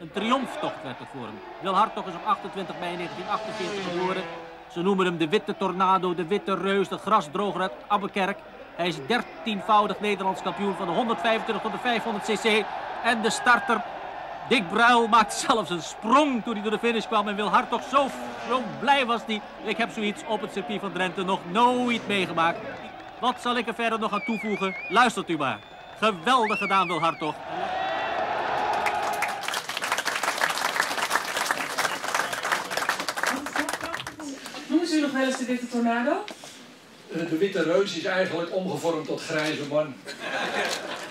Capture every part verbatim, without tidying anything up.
Een triomftocht werd het voor hem. Wil Hartog is op achtentwintig mei negentien achtenveertig geboren. Ze noemen hem de Witte Tornado, de Witte Reus, de grasdroger uit Abbekerk. Hij is dertienvoudig Nederlands kampioen van de honderdvijfentwintig tot de vijfhonderd cc. En de starter, Dick Bruil, maakt zelfs een sprong toen hij door de finish kwam. En Wil Hartog, zo, zo blij was hij. Ik heb zoiets op het circuit van Drenthe nog nooit meegemaakt. Wat zal ik er verder nog aan toevoegen? Luistert u maar. Geweldig gedaan, Wil Hartog. Noemen u nog wel eens de Witte Tornado? De Witte Reus is eigenlijk omgevormd tot grijze man.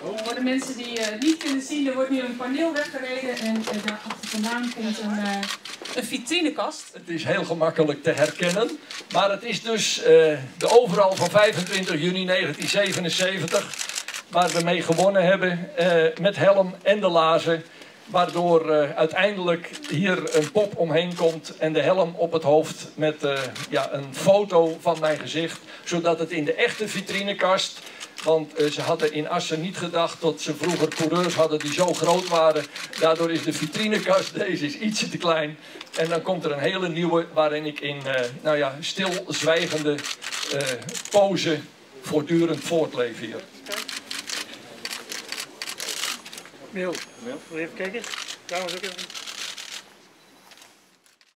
Oh. Voor de mensen die het uh, niet kunnen zien, er wordt nu een paneel weggereden en uh, daar achter vandaan komt een, uh, een vitrinekast. Het is heel gemakkelijk te herkennen, maar het is dus uh, de overal van vijfentwintig juni negentien zevenenzeventig, waar we mee gewonnen hebben uh, met helm en de lazen. Waardoor uh, uiteindelijk hier een pop omheen komt en de helm op het hoofd met uh, ja, een foto van mijn gezicht. Zodat het in de echte vitrinekast, want uh, ze hadden in Assen niet gedacht dat ze vroeger coureurs hadden die zo groot waren. Daardoor is de vitrinekast, deze is ietsje te klein. En dan komt er een hele nieuwe waarin ik in uh, nou ja, stilzwijgende uh, pose voortdurend voortleef hier. Wil, wil je even kijken? Daar was ook even.